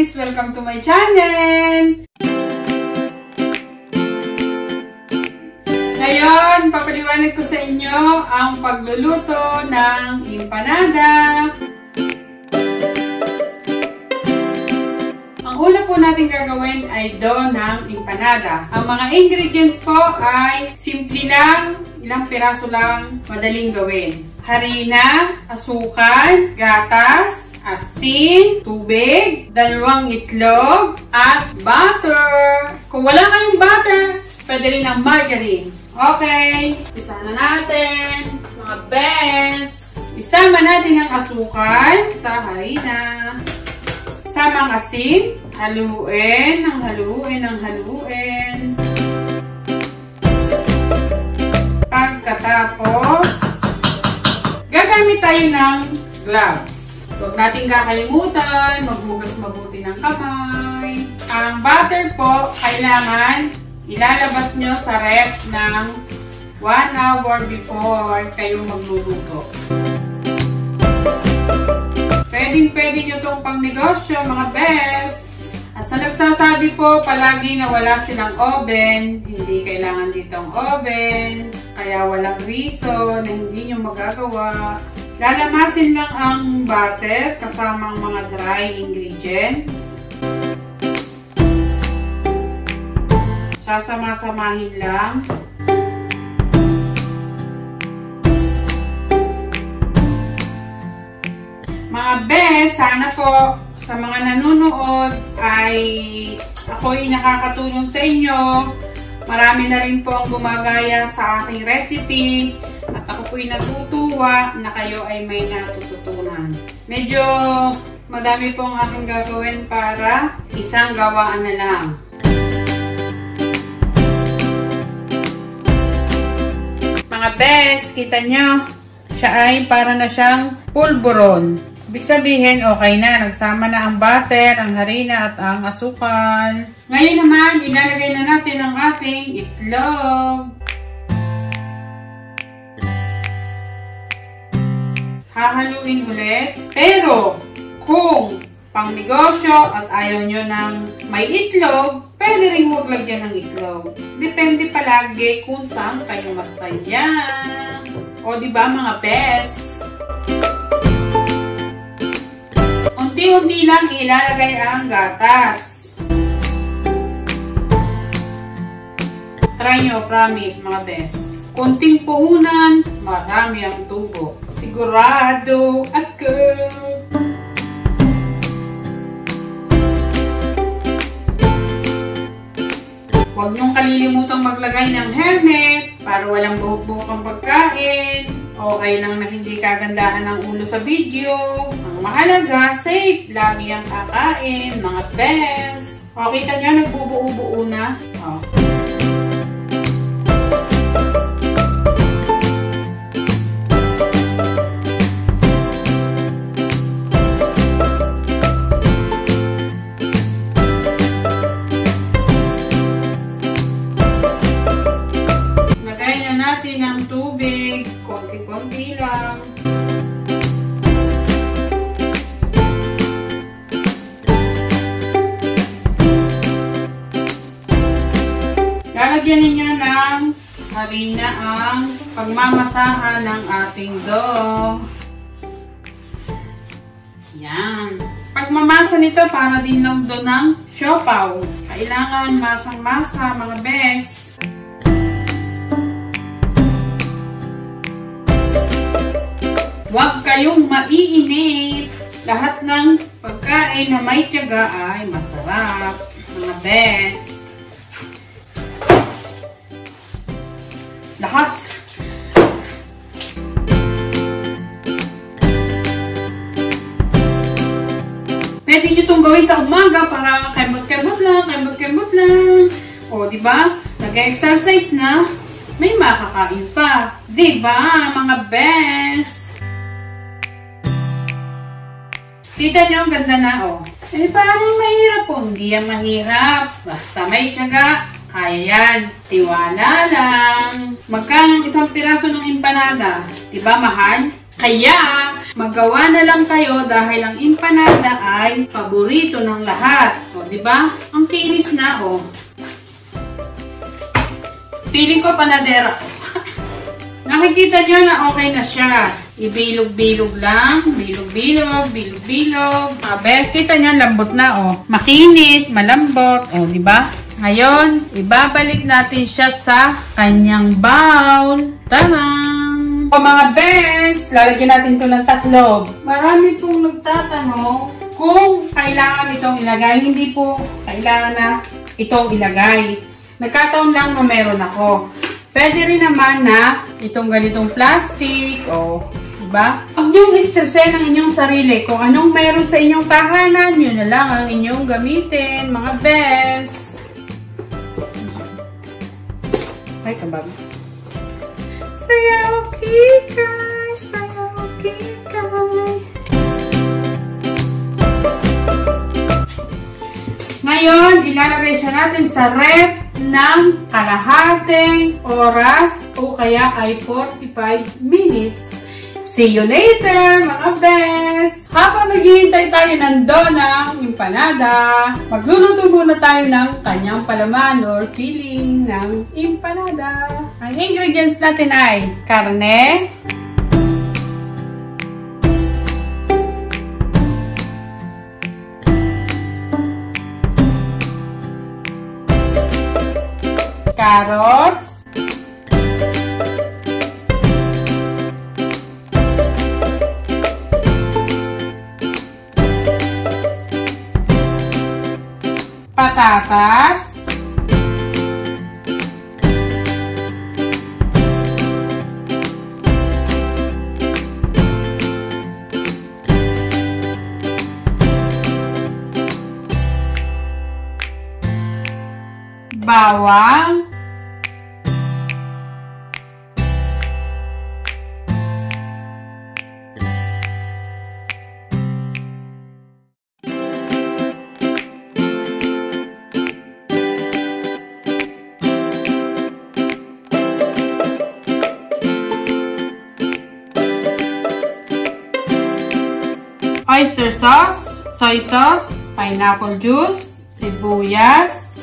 guys! Welcome to my channel! Ngayon, papaliwanag ko sa inyo ang pagluluto ng empanada. Ang una po natin gagawin ay dough ng empanada. Ang mga ingredients po ay simple lang, ilang piraso lang, madaling gawin. Harina, asukal, gatas, asin, tubig, dalawang itlog, at butter. Kung wala kayong butter, pwede rin ang margarine. Okay, isa na natin. Mga best. Isama natin ang asukal sa harina. Isama ang asin. Haluin, ang haluin, ang haluin. Pagkatapos, gamit tayo ng gloves. Huwag natin kakalimutan, maghugas mabuti ng kamay. Ang butter po, kailangan ilalabas nyo sa ref ng 1 hour before kayo magluluto. Pwede nyo itong pang negosyo, mga best. At sa nagsasabi po, palagi na wala silang oven, hindi kailangan ditong oven, kaya walang reason na hindi nyo magagawa. Lalamasin lang ang butter kasama ang mga dry ingredients. Sasama-samahin lang. Mga bes, sana po sa mga nanonood ay ako'y nakakatulong sa inyo. Marami na rin po ang gumagaya sa aking recipe at ako po'y natutuwa na kayo ay may natututunan. Medyo madami po ang aking gagawin para isang gawaan na lang. Mga bes, kita nyo, siya ay para na siyang pulburon. Ibig sabihin, okay na. Nagsama na ang butter, ang harina, at ang asukal. Ngayon naman, ilalagay na natin ang ating itlog. Hahaluin ulit. Pero, kung pang negosyo at ayaw nyo ng may itlog, pwede rin huwag lagyan ng itlog. Depende palagi kung saan kayo masaya. O diba mga best? Unti-unti lang ilalagay ang gatas. Try nyo, promise mga best. Kunting puhunan, marami ang tubo. Sigurado ako. Huwag nyong kalilimutang maglagay ng helmet para walang buhok-buhok ang pagkain. Okay lang na hindi kagandahan ang ulo sa video. Ang mahalaga, safe lagi ang kakain, mga best. O, kita nyo, nagbubuo-buo na. O. Lalagyan ninyo ng harina ang pagmamasahan ng ating dough. Yan. Pagmamasa nito para din lang dough ng siopaw. Kailangan masang-masa, mga best. Huwag kayong maiinip. Lahat ng pagkain na may tiyaga ay masarap, mga best. Lakas! Pwede nyo itong gawin sa umaga para kembot-kembot lang, kembot-kembot lang. O, diba? Nag-exercise na, may makakain pa. Diba, mga best? Kita nyo, ang ganda na, oh. Eh, parang mahirap, oh. Hindi yan mahirap. Basta may tiyaga, kaya yan. Tiwala lang. Magkano isang piraso ng empanada? Diba, mahal? Kaya, Magawa na lang tayo dahil ang empanada ay paborito ng lahat. O, diba? Ang kinis na, o. Feeling ko panadera. Nakikita nyo na okay na siya. Ibilog-bilog lang. Bilog-bilog, bilog-bilog. Mga best, kita nyo, lambot na, o. Makinis, malambot, o, diba? Ngayon, ibabalik natin siya sa kanyang bowl. Tadang! O mga best, lalagyan natin ito ng tatlog. Marami pong nagtatanong kung kailangan itong ilagay. Hindi po kailangan na itong ilagay. Nagkataon lang na meron ako. Pwede rin naman na itong ganitong plastic o diba? Huwag niyong istresin ang inyong sarili. Kung anong meron sa inyong tahanan, yun na lang ang inyong gamitin, mga best. Ay, kabag. Sayaw, kika! Sayaw, kika! Ngayon, ilalagay siya natin sa ref ng kalahating oras o kaya ay 45 minutes. See you later, mga best! Habang naghihintay tayo ng donang empanada, magluluto muna tayo ng kanyang palaman or filling ng empanada. Ang ingredients natin ay karne, carrots, patatas, bawang, oyster sauce, soy sauce, pineapple juice, sibuyas,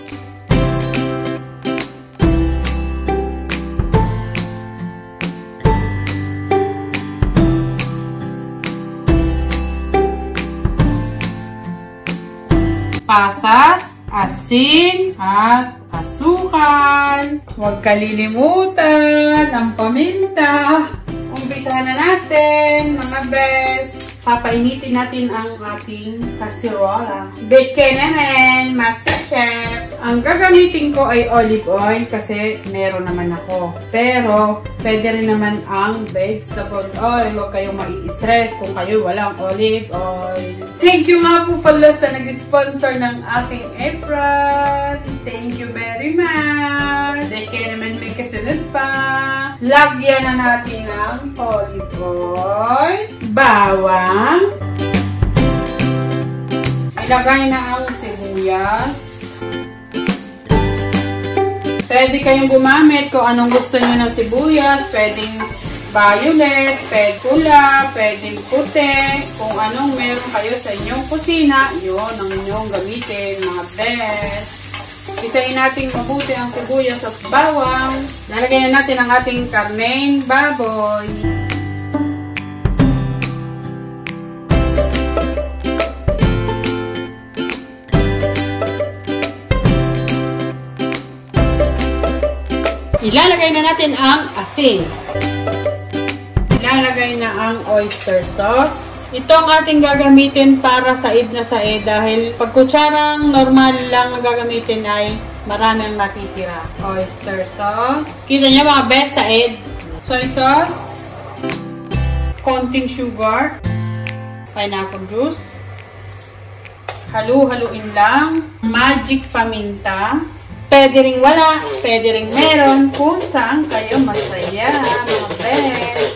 pasas, asin, at asukal. Huwag kalilimutan ang paminta. Umpisahan na natin, mga best. Papainitin natin ang ating kasirola. Bake Kenemen, Master Chef. Ang gagamitin ko ay olive oil kasi meron naman ako. Pero, pwede rin naman ang vegetable oil. Huwag kayong mai-stress kung kayo walang olive oil. Thank you nga po pala sa nag-sponsor ng aking apron. Thank you very much. Bake Kenemen, may kasunod pa. Lagyan na natin ng olive oil. Bawang. Ilagay na ang sibuyas. Pwede kayong gumamit kung anong gusto nyo ng sibuyas. Pwedeng violet, pwede pula, pwedeng puti. Kung anong meron kayo sa inyong kusina, yun ang inyong gamitin, mga best. Isahin natin mabuti ang sibuyas at bawang. Lalagay na natin ang ating karneng baboy. Ilalagay na natin ang asin. Ilalagay na ang oyster sauce. Ito ang ating gagamitin para said na said dahil pag kutsarang normal lang na gagamitin ay marami ang natitira. Oyster sauce. Kita niyo mga best said. Soy sauce. Konting sugar. Pineapple juice. Halu-haluin lang. Magic paminta. Pwede ring wala, pwede ring meron, kung saan kayo masaya, mga best.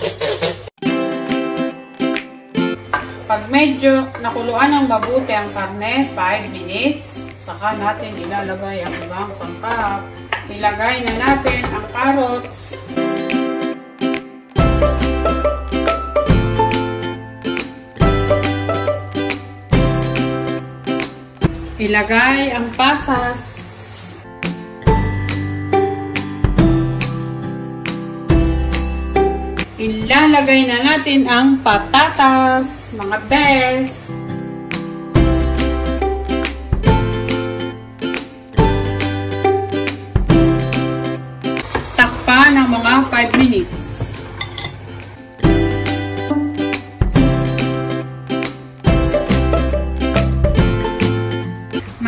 Pag medyo nakuluan ng mabuti ang karne, 5 minutes, saka natin ilalagay ang ibang sangkap. Ilagay na natin ang carrots. Ilagay ang pasas. Ilalagay na natin ang patatas, mga best. Takpan ng mga 5 minutes.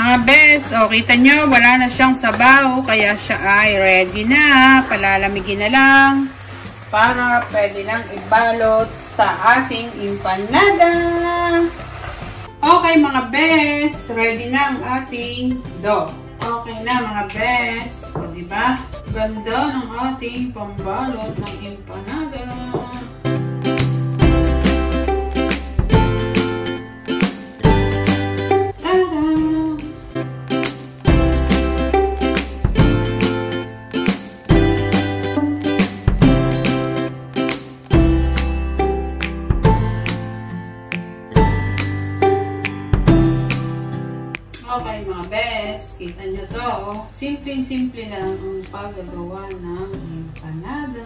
Mga best, o kita nyo, wala na siyang sabaw, kaya siya ay ready na. Palalamigin na lang. Para pwede nang ibalot sa ating empanada. Okay mga best, ready na ang ating dough. Okay na mga best. O diba? Ganda ng ating pambalot ng empanada. Okay mga best, kita nyo to. Simpleng-simple lang ang paggagawa ng empanada.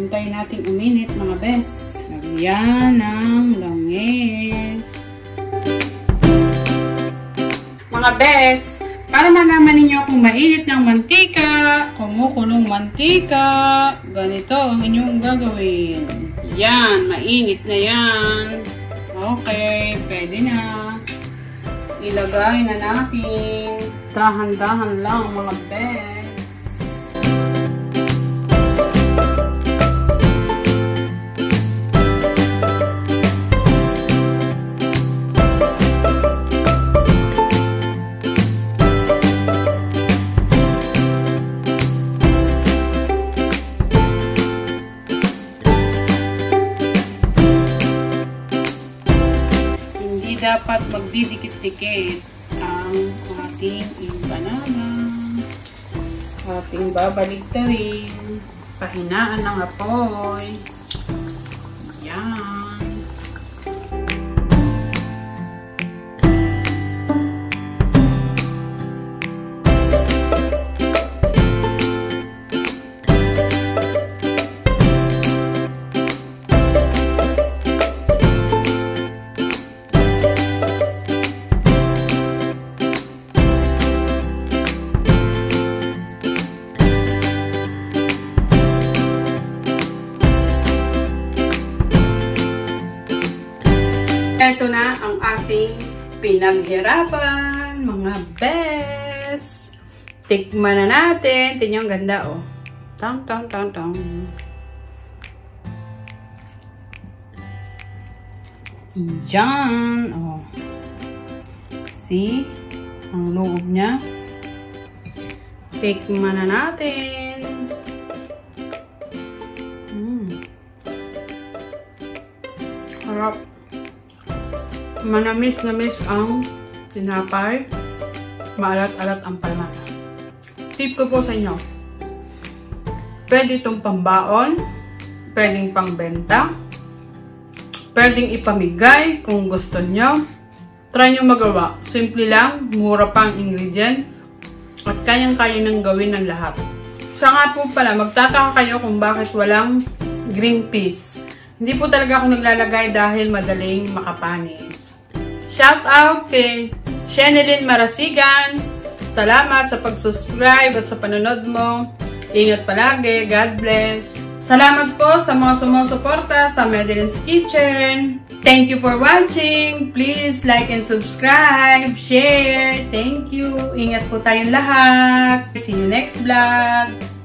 Hintayin natin uminit mga best. Lagyan ng langis. Mga best, para malaman ninyo kung mainit ng mantika, kumukulong mantika, ganito ang inyong gagawin. Yan, mainit na yan. Okay, pwede na. Ilagay na natin. Dahan-dahan lang mga best. Dapat magdidikit-dikit ang ating empanada. Ating babaligtarin. Pahinaan ng apoy. Ayan. Ito na ang ating pinaghirapan, mga best. Tikman na natin. Tingnan ang ganda, oh. Tang, tang, tang, tang. Diyan, oh. See? Ang loob niya. Tikman na natin. Harap. Manamis-namis ang tinapay, maalat-alat ang palmata. Tip ko po sa inyo, pwede itong pambaon, pwedeng pangbenta, pwedeng ipamigay kung gusto nyo, Try nyo magawa. Simple lang, mura pang ingredients, at kayang-kaya nang gawin ng lahat. Sa nga po pala, magtataka kayo kung bakit walang green peas. Hindi po talaga ako naglalagay dahil madaling makapanis. Shout out kay Sheneline Marasigan. Salamat sa pag-subscribe at sa panonood mo. Ingat palagi. God bless. Salamat po sa mga sumusuporta sa Medelyn's Kitchen. Thank you for watching. Please like and subscribe, share. Thank you. Ingat po tayong lahat. See you next vlog.